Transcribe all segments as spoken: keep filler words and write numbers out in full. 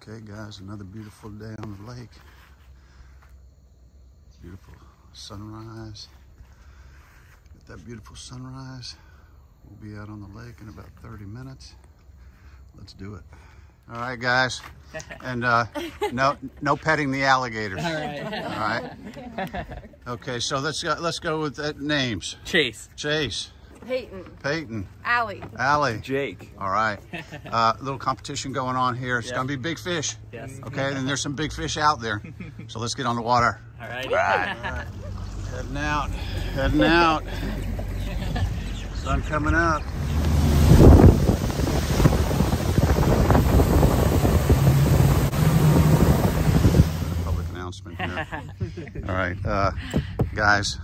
Okay guys, another beautiful day on the lake. Beautiful sunrise. With that beautiful sunrise, we'll be out on the lake in about thirty minutes. Let's do it. All right guys, and uh, no no petting the alligators. All right. All right. Okay, so let's go, let's go with that names. Chase. Chase. Peyton. Peyton. Allie. Allie. Jake. All right. A uh, little competition going on here. It's yeah. going to be big fish. Yes. Okay, and there's some big fish out there. So let's get on the water. All right. All right. All right. Heading out. Heading out. Sun coming up. Public announcement here. All right. Uh, guys,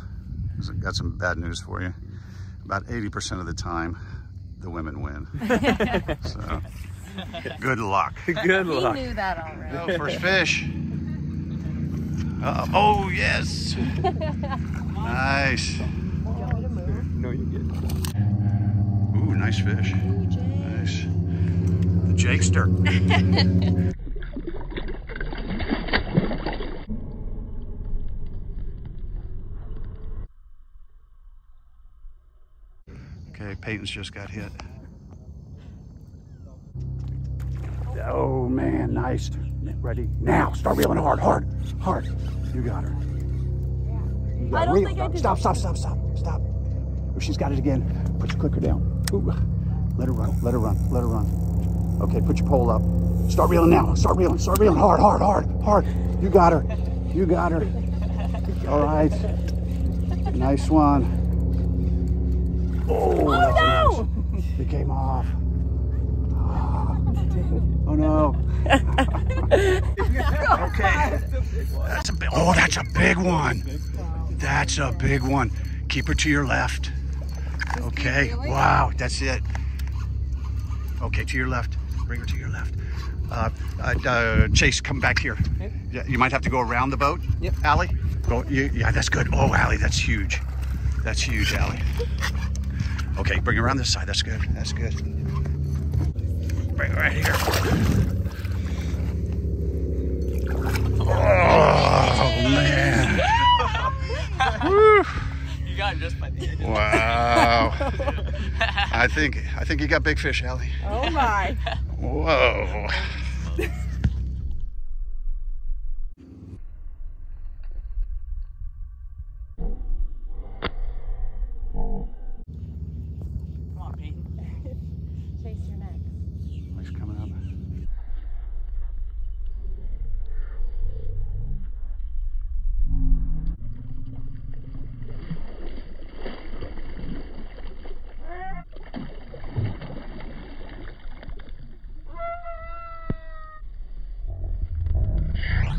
I've got some bad news for you. About eighty percent of the time, the women win. So, good luck. Good luck. He knew that already. Oh, first fish. Uh, oh, yes. Nice. No, you get it. Ooh, nice fish. Nice. The Jakester. Okay, Peyton's just got hit. Oh man, nice. Ready? Now, start reeling hard, hard, hard. You got her. You got I don't think I did. Stop, stop, stop, stop, stop. Oh, she's got it again. Put your clicker down. Ooh. Let her run, let her run, let her run. Okay, put your pole up. Start reeling now, start reeling, start reeling hard, hard, hard, hard. You got her, you got her. All right, nice one. Oh, oh no! Nice. It came off. Oh no. Okay. That's a big, oh, that's a big one. That's a big one. Keep her to your left. Okay. Wow, that's it. Okay, to your left. Bring her to your left. Uh, uh, Chase, come back here. Yeah, you might have to go around the boat. Yep. Allie? Go, you, yeah, that's good. Oh, Allie, that's huge. That's huge, Allie. Okay, bring her around this side. That's good. That's good. Bring her right here. Oh, man. Woo. You got him just by the end. Wow. I think I think you got big fish, Allie. Oh, my. Whoa.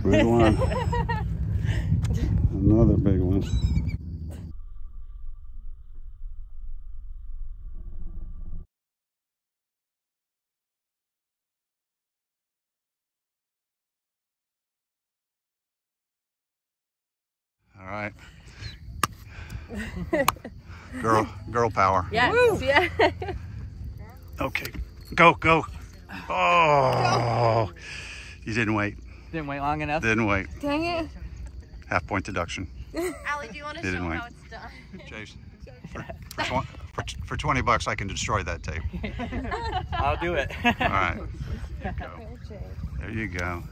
Big one. Another big one. All right. Girl, girl power. Yes. Yeah. Okay. Go, go. Oh, you didn't wait. Didn't wait long enough. Didn't wait. Dang it. Half point deduction. Allie, do you want to show wait. how it's done? Jason, for, for, for, for twenty bucks, I can destroy that tape. I'll do it. All right. There you go. There you go.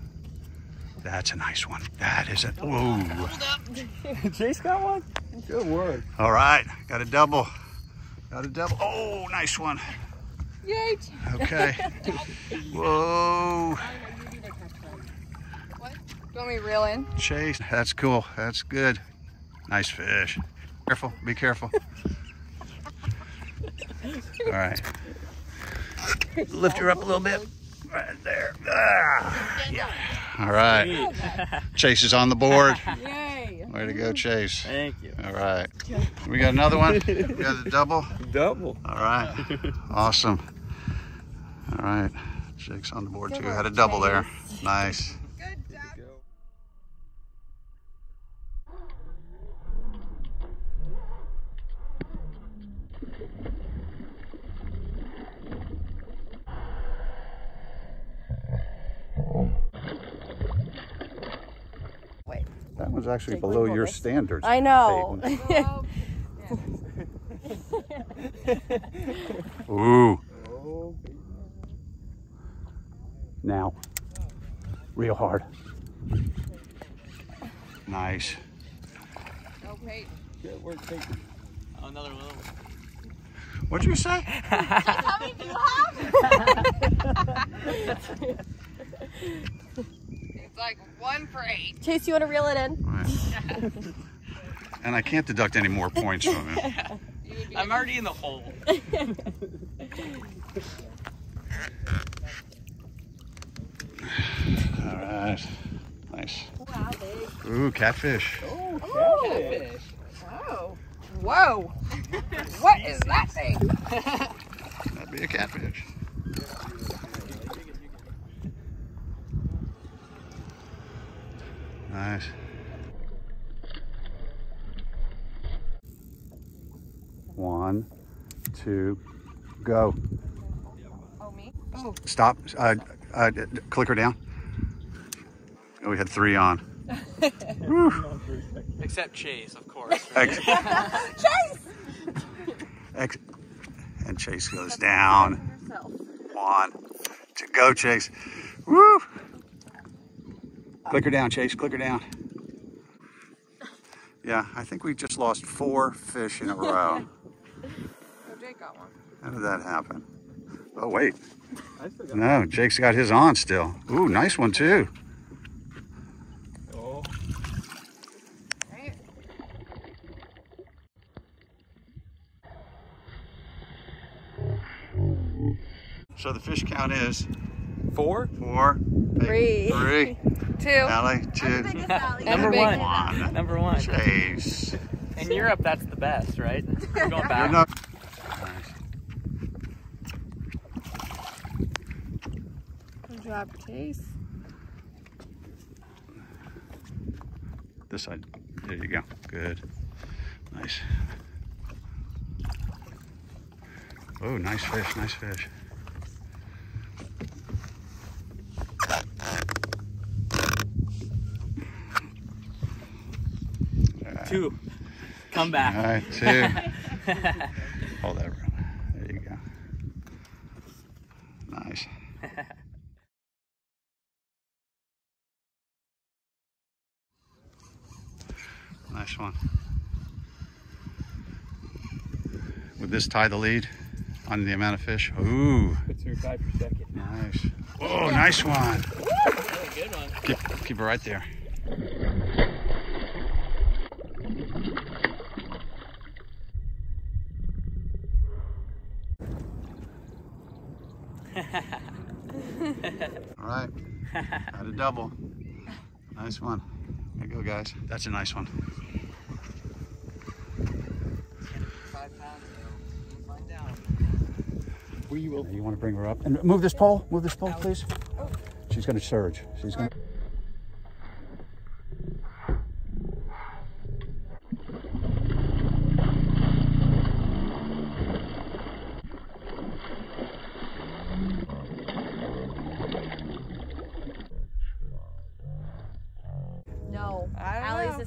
That's a nice one. That is it. Whoa. Chase got one? Good work. All right. Got a double. Got a double. Oh, nice one. Yay. Okay. Whoa. Do you want me to reel in? Chase, that's cool. That's good. Nice fish. Careful, be careful. All right. Lift her up a little bit. Right there. Ah, yeah. All right. Chase is on the board. Yay. Way to go, Chase. Thank you. All right. We got another one. We got a double. Double. All right. Awesome. All right. Jake's on the board too. Had a double there. Nice. Oh. one's actually below your standards. I know. Ooh. Now. Real hard. Nice. No Peyton. Good work, Peyton. Oh, another little one. What'd you say? How many do you have? It's like one for eight. Chase, you want to reel it in? Right. And I can't deduct any more points from it. I'm already in the hole. All right. Nice. Ooh, catfish. Ooh, catfish. Whoa. Whoa. What is that thing? That'd be a catfish. Nice. One, two, go. Oh, me? Oh. Stop. Uh, uh, click her down. We had three on. Except Chase, of course. Right? Chase! Ex and Chase goes down. One, two, go, Chase. Woo! Click her down, Chase. Click her down. Yeah, I think we just lost four fish in a row. Oh, Jake got one. How did that happen? Oh, wait. I still got no, Jake's got his on still. Ooh, nice one, too. Oh. Right. So the fish count is four, four, eight, three. three. Two. Allie, two. Number one. one. Number one. Chase. In Europe, that's the best, right? We're going back. You're not... Good job, Chase. This side. There you go. Good. Nice. Oh, nice fish. Nice fish. Two. Come back. All right, two. Hold that around. There you go. Nice. Nice one. Would this tie the lead on the amount of fish? Ooh. Puts her five per second. Nice. Oh, nice one. Really good one. Keep, keep it right there. All right, had a double. Nice one. There you go, guys. That's a nice one. You want to bring her up and move this pole? Move this pole, please. She's going to surge. She's going.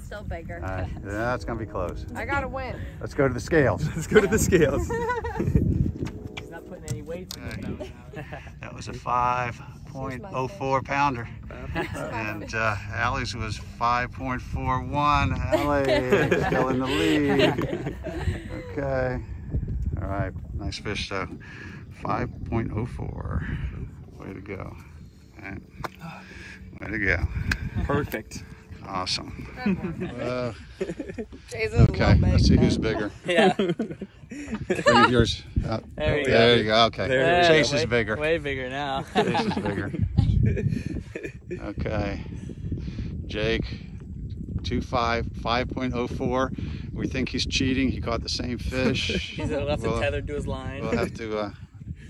Still bigger. All right. Yeah, that's gonna be close. I gotta win. Let's go to the scales. Let's go to the scales. He's not putting any weight in right. That was a five point oh four pounder. And uh, Allie's was five point four one. Allie still in the lead. Okay. All right. Nice fish, though. five point oh four. Way to go. Right. Way to go. Perfect. Awesome. Uh, okay, let's see who's bigger. Yeah. Bring of yours. Uh, there, there, there you go. Okay. There Chase is way, bigger. Way bigger now. Chase is bigger. Okay. Jake, two five, five point oh four. We think he's cheating. He caught the same fish. He's left we'll, tethered to his line. We'll have to uh,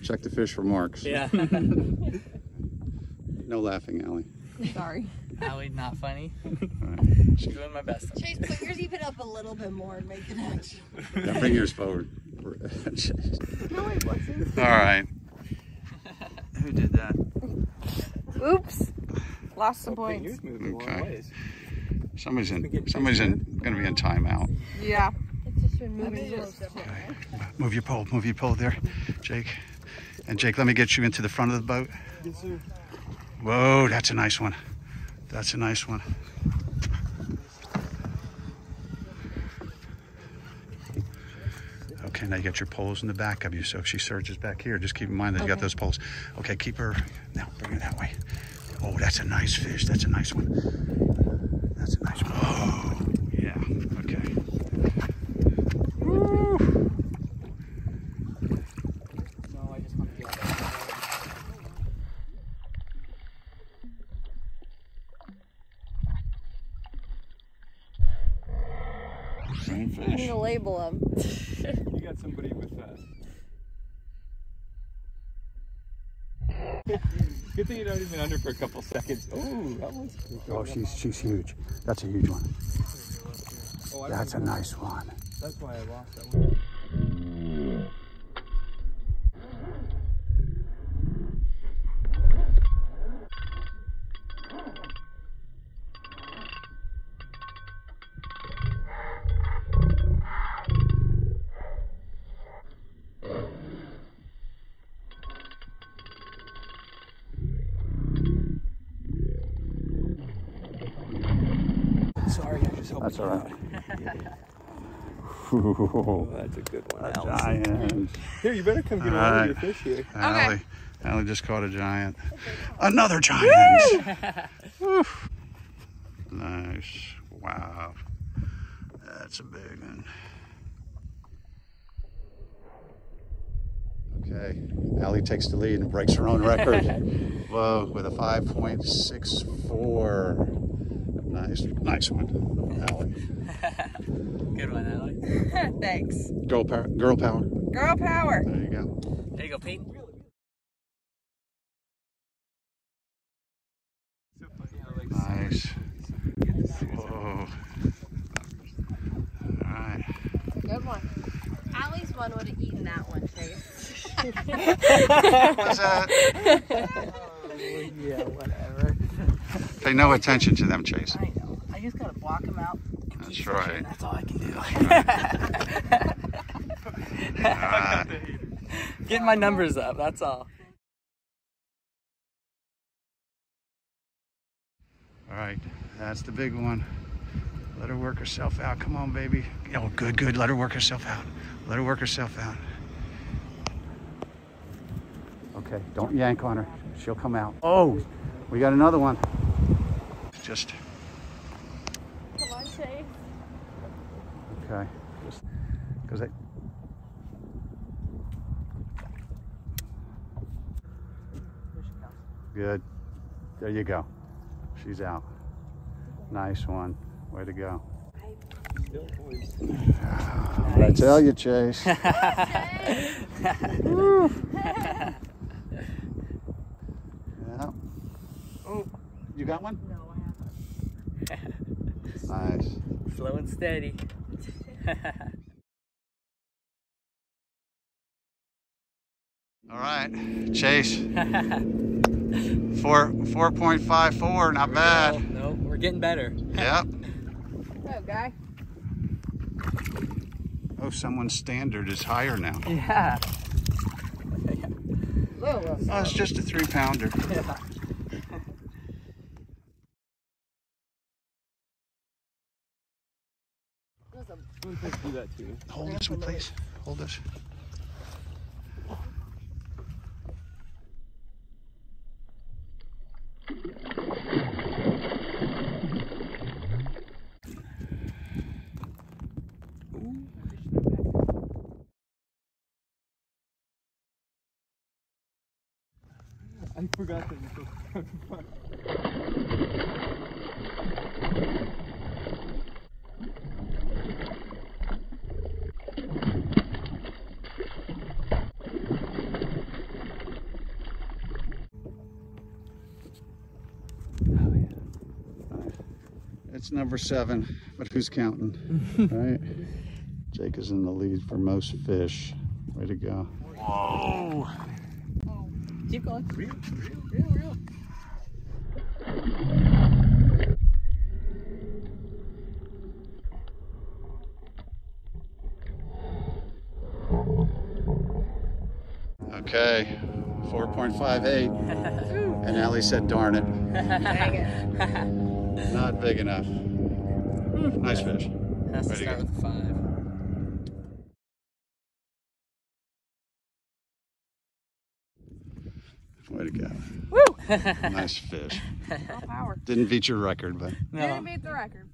check the fish for marks. Yeah. No laughing, Allie. Sorry. Allie, not funny. Right. She's doing my best. Chase, put yours even up a little bit more and make the noise. Yeah, bring yours forward. No, wait, what's this? All right. Who did that? Oops. Lost some oh, points. Okay. Somebody's in. Somebody's in. Going to be in timeout. Yeah. It's just removing those. Okay. Move your pole. Move your pole there, Jake. And Jake, let me get you into the front of the boat. Whoa, that's a nice one. That's a nice one. Okay, now you got your poles in the back of you, so if she surges back here, just keep in mind that okay. You got those poles. Okay, keep her, now bring her that way. Oh, that's a nice fish, that's a nice one. That's a nice one. Oh, yeah, okay. Woo! No, I just want to get out. I'm going to label them. You got somebody with that. Good thing you don't even under for a couple seconds. Oh, that one's cool. Oh, she's she's huge. That's a huge one. Oh, that's a nice one. That's why I lost that one. Sorry, I just hope that's all right. Oh, that's a good one. A giant. Here, you better come get all right. Your fish here. Allie, okay. Allie just caught a giant. Another giant. Woo! Nice. Wow. That's a big one. Okay. Allie takes the lead and breaks her own record. Whoa, with a five point six four. Nice, nice one, Allie. Good one, Allie. Thanks. Girl power. Girl power. Girl power. There you go. There you go, Pete. Nice. Whoa. All right. Good one. Allie's one would have eaten that one, Chase. What's that? Yeah, whatever. Pay no attention to them, Chase. I know. I just gotta block them out. That's right. That's all I can do. Right. Right. Get my numbers up. That's all. All right. That's the big one. Let her work herself out. Come on, baby. Oh, good, good. Let her work herself out. Let her work herself out. Okay. Don't yank on her. She'll come out. Oh, we got another one. Just. Come on, Chase. Okay. Just. Because I. Good. There you go. She's out. Nice one. Way to go. Oh, nice. I tell you, Chase. Woo. Yeah. Oh, you got one? No, I haven't. Nice. Slow and steady. All right, Chase. Four four point five four, not bad. No, we're getting better. Yep. Hello, guy. Oh, someone's standard is higher now. Yeah. Oh, it's just a three pounder. Yeah. Hold this one, please. Hold this. I forgot that you were so Oh, yeah. It's number seven, but who's counting? Right? Jake is in the lead for most fish. Way to go. Whoa! Keep going. Real, real, real, real. Okay, four point five eight. And Allie said, darn it. Not big enough. Nice fish. Has to start with a five. Way to go. Woo! Nice fish. All power. Didn't beat your record, but. No. Didn't beat the record.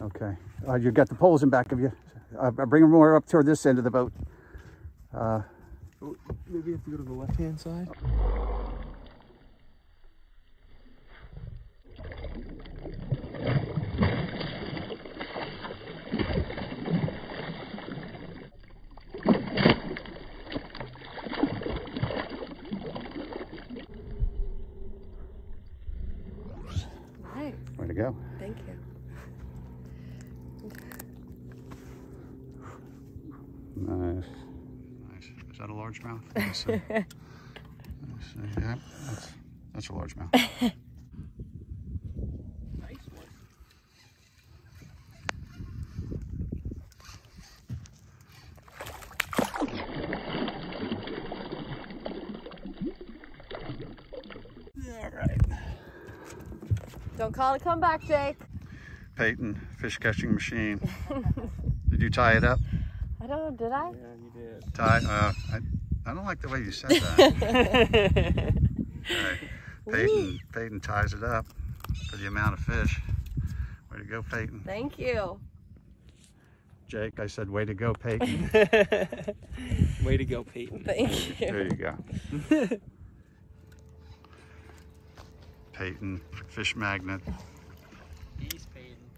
Okay. Uh, you've got the poles in back of you. Uh, bring them more up toward this end of the boat. Uh, Maybe you have to go to the left-hand side. Way to go. Thank you. Nice. Nice. Is that a largemouth? Let's see. Let's see. Yeah, that's, that's a largemouth. Nice one. All right. Don't call it a comeback, Jake. Peyton, fish catching machine. Did you tie it up? I don't know, did I? Yeah, you did. Tie, uh, I, I don't like the way you said that. All right. Peyton, Peyton ties it up for the amount of fish. Way to go, Peyton. Thank you. Jake, I said way to go, Peyton. Way to go, Peyton. Thank you. There you go. Peyton, fish magnet. He's Peyton.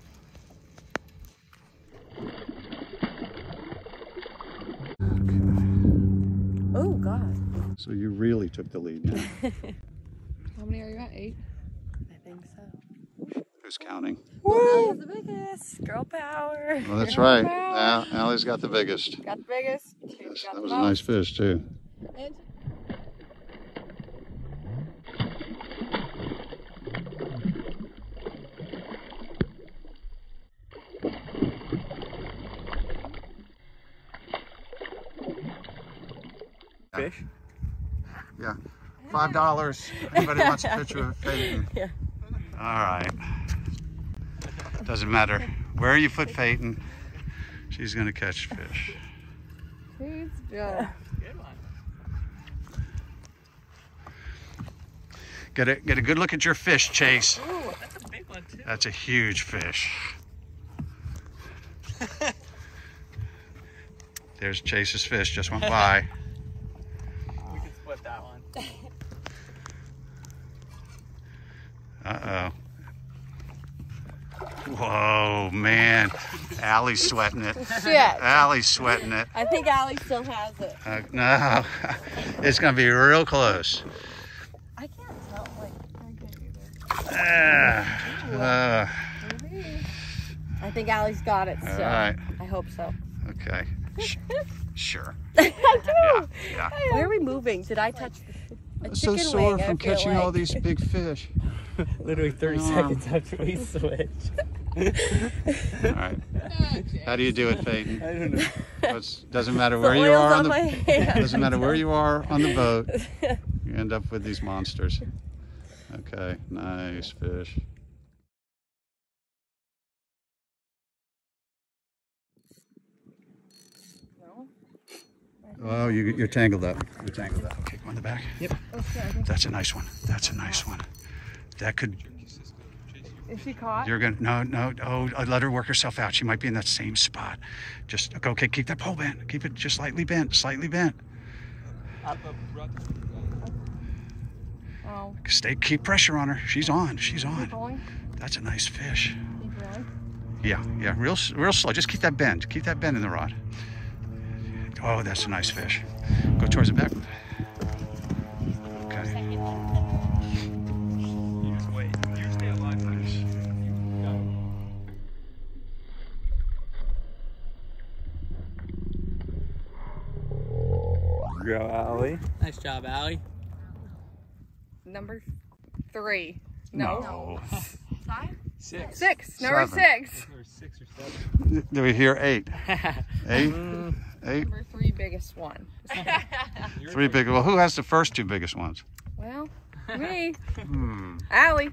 Okay. Oh, God. So you really took the lead now. How many are you at? Eight? I think so. Who's counting? Woo! Allie's the biggest. Girl power. Well, that's Girl right. Power. Now, Allie's got the biggest. Got the biggest. Yes, got that the was most. A nice fish, too. And fish? Yeah. Five dollars. Anybody wants a picture of Peyton? Yeah. Alright. Doesn't matter. Where you put Peyton, she's gonna catch fish. She's good. Good one. Get a get a good look at your fish, Chase. Ooh, that's a big one too. That's a huge fish. There's Chase's fish, just went by. That one. Uh oh. Whoa, man. Allie's sweating it. Shit. Allie's sweating it. I think Allie still has it. Uh, no, it's going to be real close. I can't tell. Like, I can't either. Uh, uh, I think Allie's got it. So all right. I hope so. Okay. Sure. I do. Yeah, yeah. Where are we moving? Did I touch a chicken so sore wing, from catching like all these big fish. Literally thirty um. seconds after we switch. All right. How do you do it, Peyton? I don't know. It's, doesn't matter where you are on, on the. Doesn't matter where you are on the boat. You end up with these monsters. Okay. Nice fish. Oh, you, you're tangled up. You're tangled up. Okay, go in the back. Yep. That's a nice one. That's a nice one. That could. Is she caught? You're gonna no no oh let her work herself out. She might be in that same spot. Just okay. Keep that pole bent. Keep it just slightly bent. Slightly bent. Oh. Stay. Keep pressure on her. She's on. She's on. That's a nice fish. Yeah yeah. Real real slow. Just keep that bend. Keep that bend in the rod. Oh, that's a nice fish. Go towards the back. Okay. You just wait. You stay alive first. Go, Allie. Nice job, Allie. Number three. No. no. Five? Six. Six. Number seven. six. Number six or seven. Do we hear eight? Eight? Eight? Number three biggest one. Three big. Well, who has the first two biggest ones? Well, me. Hmm. Allie.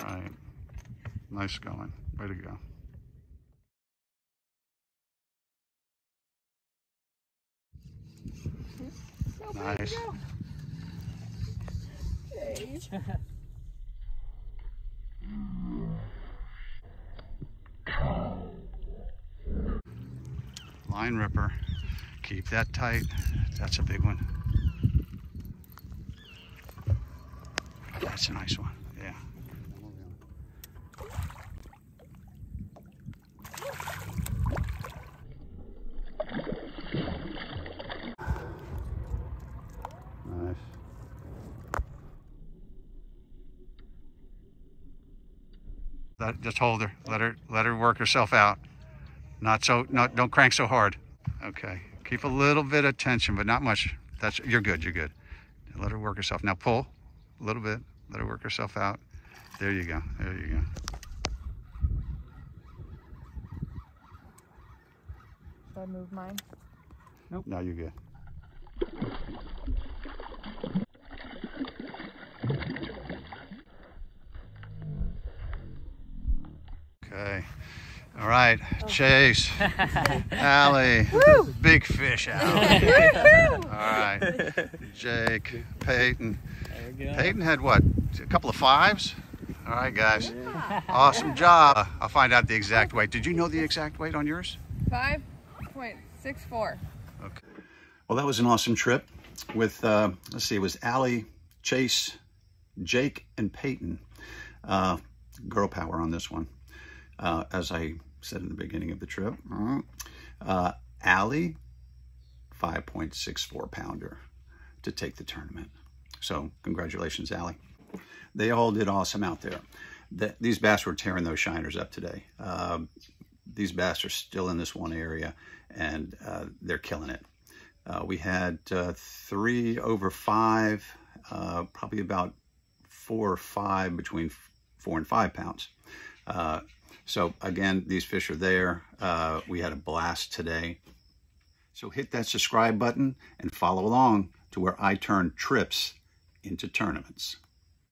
All right. Nice going. Way to go. So nice. Go. Line ripper. Keep that tight. That's a big one. That's a nice one. Yeah. Let, just hold her. Let her let her work herself out. Not so. Not don't crank so hard. Okay. Keep a little bit of tension, but not much. That's you're good. You're good. Let her work herself. Now pull a little bit. Let her work herself out. There you go. There you go. Should I move mine? Nope. No, you're good. Okay. All right, oh. Chase, Allie, woo! Big fish Allie. All right, Jake, Peyton. Peyton had what? A couple of fives? All right, guys. Yeah. Awesome yeah. job. I'll find out the exact weight. Did you know the exact weight on yours? five point six four. Okay. Well, that was an awesome trip with, uh, let's see, it was Allie, Chase, Jake, and Peyton. Uh, girl power on this one. Uh, as I said in the beginning of the trip, uh, Allie, five point six four pounder to take the tournament. So congratulations, Allie. They all did awesome out there. The, these bass were tearing those shiners up today. Uh, these bass are still in this one area and uh, they're killing it. Uh, we had uh, three over five, uh, probably about four or five, between four and five pounds. Uh, So again, these fish are there. Uh, we had a blast today. So hit that subscribe button and follow along to where I turn trips into tournaments.